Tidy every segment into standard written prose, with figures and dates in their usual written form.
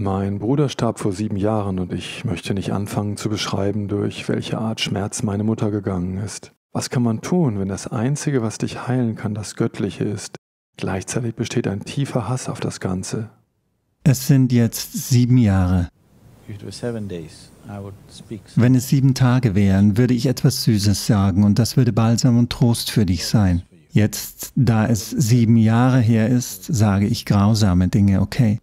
Mein Bruder starb vor 7 Jahren und ich möchte nicht anfangen zu beschreiben, durch welche Art Schmerz meine Mutter gegangen ist. Was kann man tun, wenn das Einzige, was dich heilen kann, das Göttliche ist? Gleichzeitig besteht ein tiefer Hass auf das Ganze. Es sind jetzt 7 Jahre. Wenn es 7 Tage wären, würde ich etwas Süßes sagen und das würde Balsam und Trost für dich sein. Jetzt, da es 7 Jahre her ist, sage ich grausame Dinge, okay?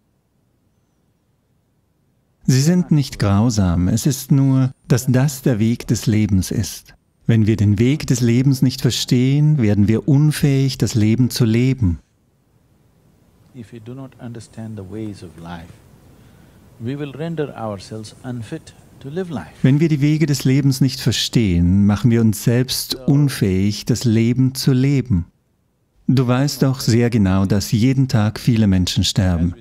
Sie sind nicht grausam, es ist nur, dass das der Weg des Lebens ist. Wenn wir den Weg des Lebens nicht verstehen, werden wir unfähig, das Leben zu leben. Wenn wir die Wege des Lebens nicht verstehen, machen wir uns selbst unfähig, das Leben zu leben. Du weißt doch sehr genau, dass jeden Tag viele Menschen sterben.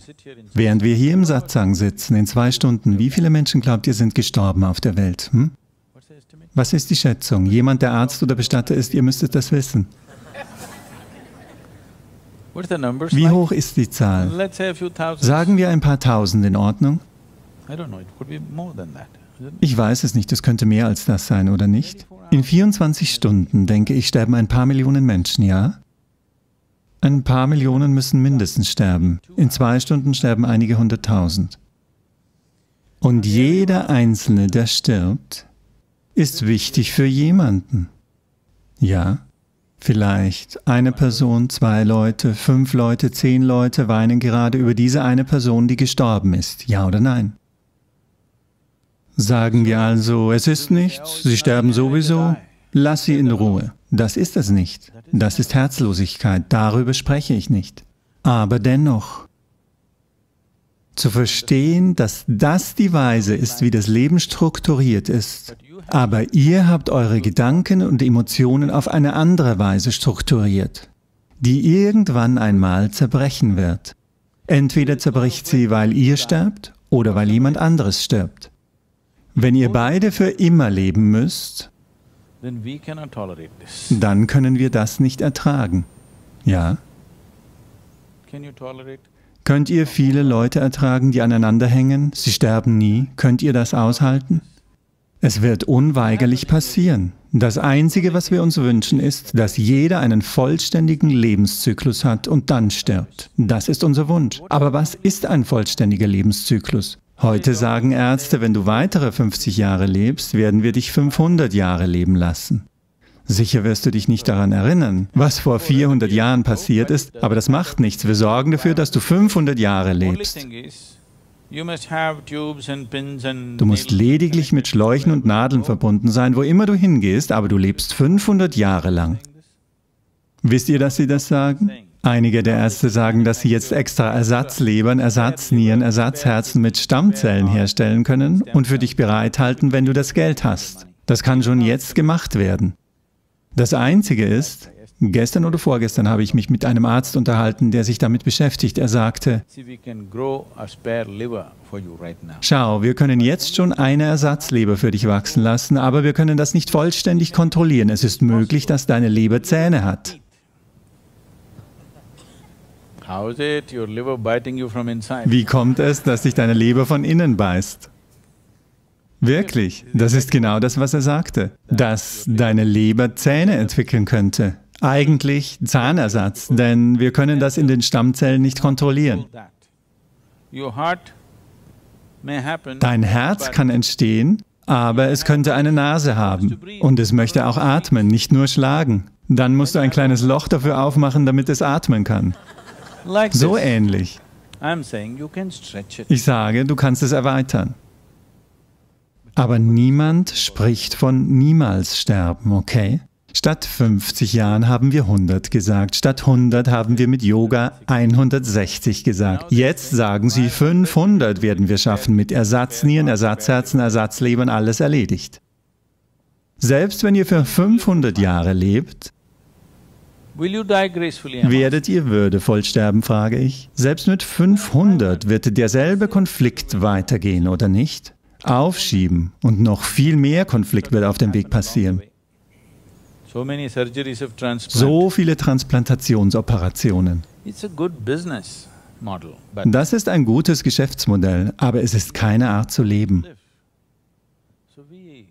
Während wir hier im Satsang sitzen, in 2 Stunden, wie viele Menschen glaubt ihr, sind gestorben auf der Welt? Hm? Was ist die Schätzung? Jemand, der Arzt oder Bestatter ist, ihr müsstet das wissen. Wie hoch ist die Zahl? Sagen wir ein paar Tausend, in Ordnung? Ich weiß es nicht, es könnte mehr als das sein, oder nicht? In 24 Stunden, denke ich, sterben ein paar Millionen Menschen, ja? Ein paar Millionen müssen mindestens sterben. In 2 Stunden sterben einige 100.000. Und jeder Einzelne, der stirbt, ist wichtig für jemanden. Ja, vielleicht eine Person, 2 Leute, 5 Leute, 10 Leute weinen gerade über diese eine Person, die gestorben ist. Ja oder nein? Sagen wir also, es ist nichts, sie sterben sowieso, lass sie in Ruhe. Das ist es nicht. Das ist Herzlosigkeit, darüber spreche ich nicht. Aber dennoch, zu verstehen, dass das die Weise ist, wie das Leben strukturiert ist, aber ihr habt eure Gedanken und Emotionen auf eine andere Weise strukturiert, die irgendwann einmal zerbrechen wird. Entweder zerbricht sie, weil ihr sterbt oder weil jemand anderes stirbt. Wenn ihr beide für immer leben müsst, dann können wir das nicht ertragen. Ja? Könnt ihr viele Leute ertragen, die aneinander hängen? Sie sterben nie. Könnt ihr das aushalten? Es wird unweigerlich passieren. Das Einzige, was wir uns wünschen, ist, dass jeder einen vollständigen Lebenszyklus hat und dann stirbt. Das ist unser Wunsch. Aber was ist ein vollständiger Lebenszyklus? Heute sagen Ärzte, wenn du weitere 50 Jahre lebst, werden wir dich 500 Jahre leben lassen. Sicher wirst du dich nicht daran erinnern, was vor 400 Jahren passiert ist, aber das macht nichts. Wir sorgen dafür, dass du 500 Jahre lebst. Du musst lediglich mit Schläuchen und Nadeln verbunden sein, wo immer du hingehst, aber du lebst 500 Jahre lang. Wisst ihr, dass sie das sagen? Einige der Ärzte sagen, dass sie jetzt extra Ersatzlebern, Ersatznieren, Ersatzherzen mit Stammzellen herstellen können und für dich bereithalten, wenn du das Geld hast. Das kann schon jetzt gemacht werden. Das Einzige ist, gestern oder vorgestern habe ich mich mit einem Arzt unterhalten, der sich damit beschäftigt. Er sagte, schau, wir können jetzt schon eine Ersatzleber für dich wachsen lassen, aber wir können das nicht vollständig kontrollieren. Es ist möglich, dass deine Leber Zähne hat. Wie kommt es, dass dich deine Leber von innen beißt? Wirklich, das ist genau das, was er sagte, dass deine Leber Zähne entwickeln könnte. Eigentlich Zahnersatz, denn wir können das in den Stammzellen nicht kontrollieren. Dein Herz kann entstehen, aber es könnte eine Nase haben und es möchte auch atmen, nicht nur schlagen. Dann musst du ein kleines Loch dafür aufmachen, damit es atmen kann. So ähnlich. Ich sage, du kannst es erweitern. Aber niemand spricht von niemals sterben, okay? Statt 50 Jahren haben wir 100 gesagt, statt 100 haben wir mit Yoga 160 gesagt. Jetzt sagen sie, 500 werden wir schaffen, mit Ersatznieren, Ersatzherzen, Ersatzlebern, alles erledigt. Selbst wenn ihr für 500 Jahre lebt, werdet ihr würdevoll sterben, frage ich. Selbst mit 500 wird derselbe Konflikt weitergehen, oder nicht? Aufschieben und noch viel mehr Konflikt wird auf dem Weg passieren. So viele Transplantationsoperationen. Das ist ein gutes Geschäftsmodell, aber es ist keine Art zu leben.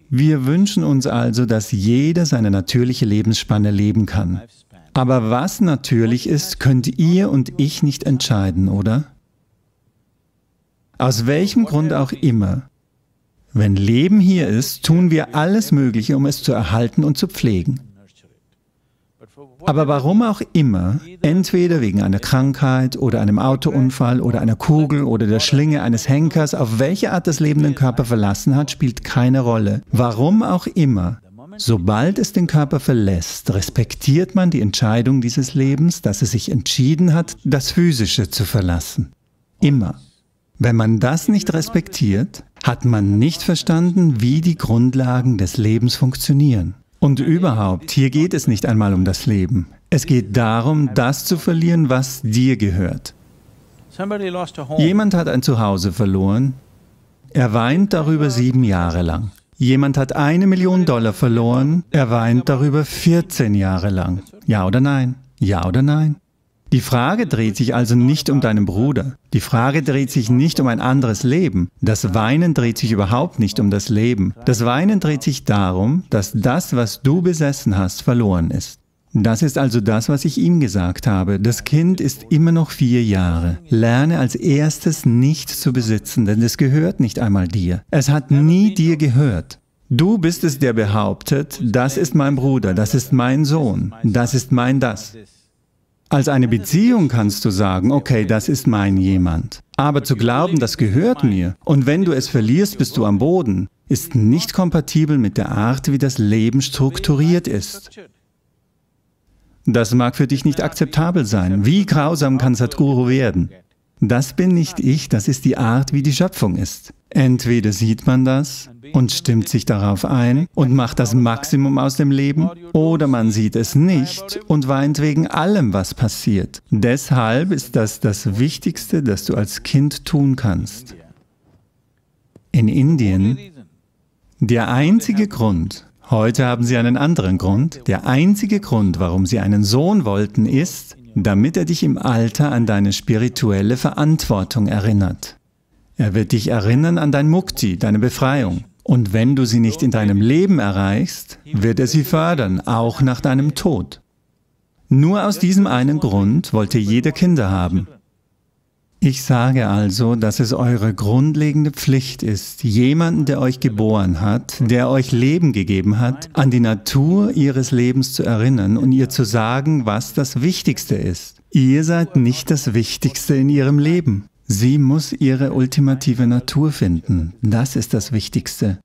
Wir wünschen uns also, dass jeder seine natürliche Lebensspanne leben kann. Aber was natürlich ist, könnt ihr und ich nicht entscheiden, oder? Aus welchem Grund auch immer. Wenn Leben hier ist, tun wir alles Mögliche, um es zu erhalten und zu pflegen. Aber warum auch immer, entweder wegen einer Krankheit oder einem Autounfall oder einer Kugel oder der Schlinge eines Henkers, auf welche Art das Leben den Körper verlassen hat, spielt keine Rolle. Warum auch immer, sobald es den Körper verlässt, respektiert man die Entscheidung dieses Lebens, dass es sich entschieden hat, das Physische zu verlassen. Immer. Wenn man das nicht respektiert, hat man nicht verstanden, wie die Grundlagen des Lebens funktionieren. Und überhaupt, hier geht es nicht einmal um das Leben. Es geht darum, das zu verlieren, was dir gehört. Jemand hat ein Zuhause verloren. Er weint darüber 7 Jahre lang. Jemand hat $1 Million verloren. Er weint darüber 14 Jahre lang. Ja oder nein? Ja oder nein? Die Frage dreht sich also nicht um deinen Bruder. Die Frage dreht sich nicht um ein anderes Leben. Das Weinen dreht sich überhaupt nicht um das Leben. Das Weinen dreht sich darum, dass das, was du besessen hast, verloren ist. Das ist also das, was ich ihm gesagt habe. Das Kind ist immer noch 4 Jahre. Lerne als erstes nicht zu besitzen, denn es gehört nicht einmal dir. Es hat nie dir gehört. Du bist es, der behauptet, das ist mein Bruder, das ist mein Sohn, das ist mein das. Als eine Beziehung kannst du sagen, okay, das ist mein jemand. Aber zu glauben, das gehört mir, und wenn du es verlierst, bist du am Boden, ist nicht kompatibel mit der Art, wie das Leben strukturiert ist. Das mag für dich nicht akzeptabel sein. Wie grausam kann Sadhguru werden? Das bin nicht ich, das ist die Art, wie die Schöpfung ist. Entweder sieht man das und stimmt sich darauf ein und macht das Maximum aus dem Leben, oder man sieht es nicht und weint wegen allem, was passiert. Deshalb ist das das Wichtigste, das du als Kind tun kannst. In Indien, der einzige Grund, heute haben sie einen anderen Grund, der einzige Grund, warum sie einen Sohn wollten, ist, damit er dich im Alter an deine spirituelle Verantwortung erinnert. Er wird dich erinnern an dein Mukti, deine Befreiung. Und wenn du sie nicht in deinem Leben erreichst, wird er sie fördern, auch nach deinem Tod. Nur aus diesem einen Grund wollte jeder Kinder haben. Ich sage also, dass es eure grundlegende Pflicht ist, jemanden, der euch geboren hat, der euch Leben gegeben hat, an die Natur ihres Lebens zu erinnern und ihr zu sagen, was das Wichtigste ist. Ihr seid nicht das Wichtigste in ihrem Leben. Sie muss ihre ultimative Natur finden. Das ist das Wichtigste.